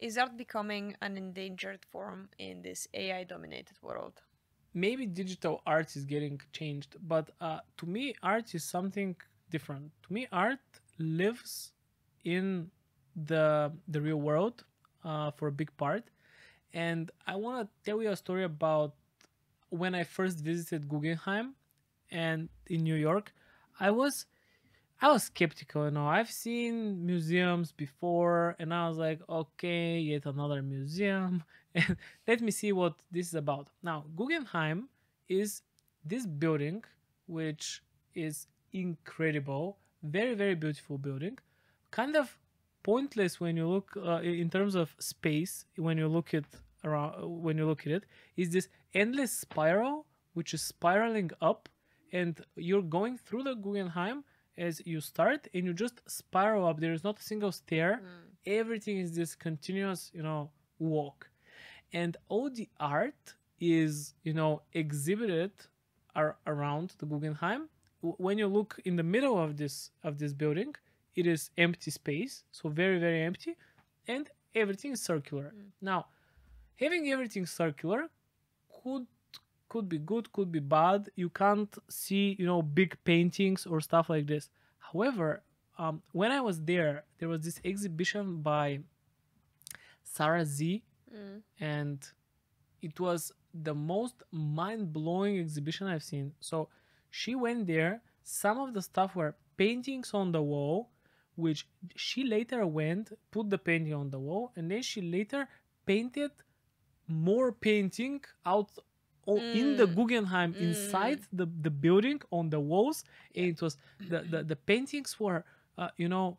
Is art becoming an endangered form in this AI-dominated world? Maybe digital art is getting changed, but to me, art is something different. To me, art lives in the real world for a big part. And I want to tell you a story about when I first visited Guggenheim and in New York. I was skeptical, you know. I've seen museums before and I was like, okay, yet another museum. And let me see what this is about. Now, Guggenheim is this building, which is incredible, very, very beautiful building, kind of pointless when you look in terms of space. When you look at it, is this endless spiral which is spiraling up, and you're going through the Guggenheim as you start, and you just spiral up. There is not a single stair. Everything is this continuous, you know, walk, and all the art is, you know, exhibited around the Guggenheim. When you look in the middle of this building, it is empty space, so very, very empty, and everything is circular. Now, having everything circular could be good, could be bad. You can't see, you know, big paintings or stuff like this. However, when I was there, there was this exhibition by Sarah Z, and it was the most mind-blowing exhibition I've seen. So she went there. Some of the stuff were paintings on the wall, which she later went, put the painting on the wall, and then she later painted more painting out in the Guggenheim, inside the building, on the walls. And it was the paintings were, you know,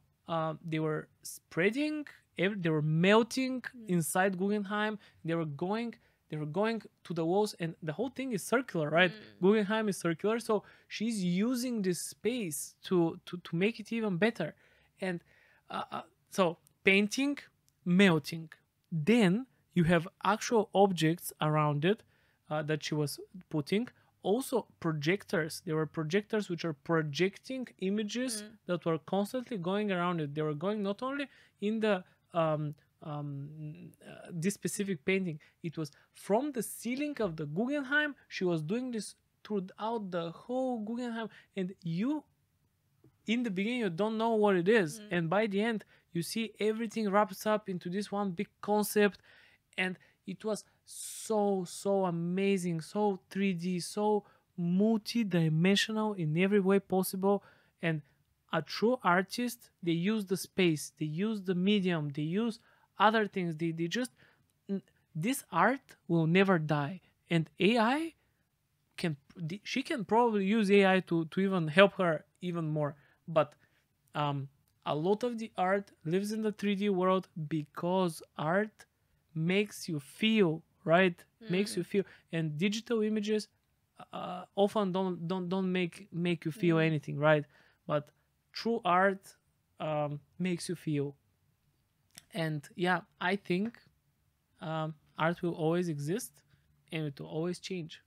they were spreading, they were melting inside Guggenheim. They were going to the walls, and the whole thing is circular, right? Guggenheim is circular, so she's using this space to make it even better. And so painting, melting. Then you have actual objects around it that she was putting. Also projectors. There were projectors which are projecting images that were constantly going around it. They were going not only in the this specific painting. It was from the ceiling of the Guggenheim. She was doing this throughout the whole Guggenheim, and you, in the beginning, you don't know what it is, and by the end you see everything wraps up into this one big concept. And it was so amazing, so 3D, so multi-dimensional in every way possible. And a true artist, they use the space, they use the medium, they use other things. They just, this art will never die. And AI can, she can probably use AI to even help her even more. But a lot of the art lives in the 3D world, because art makes you feel, right? Makes you feel. And digital images often don't make you feel anything, right? But true art makes you feel. And yeah, I think art will always exist, and it will always change.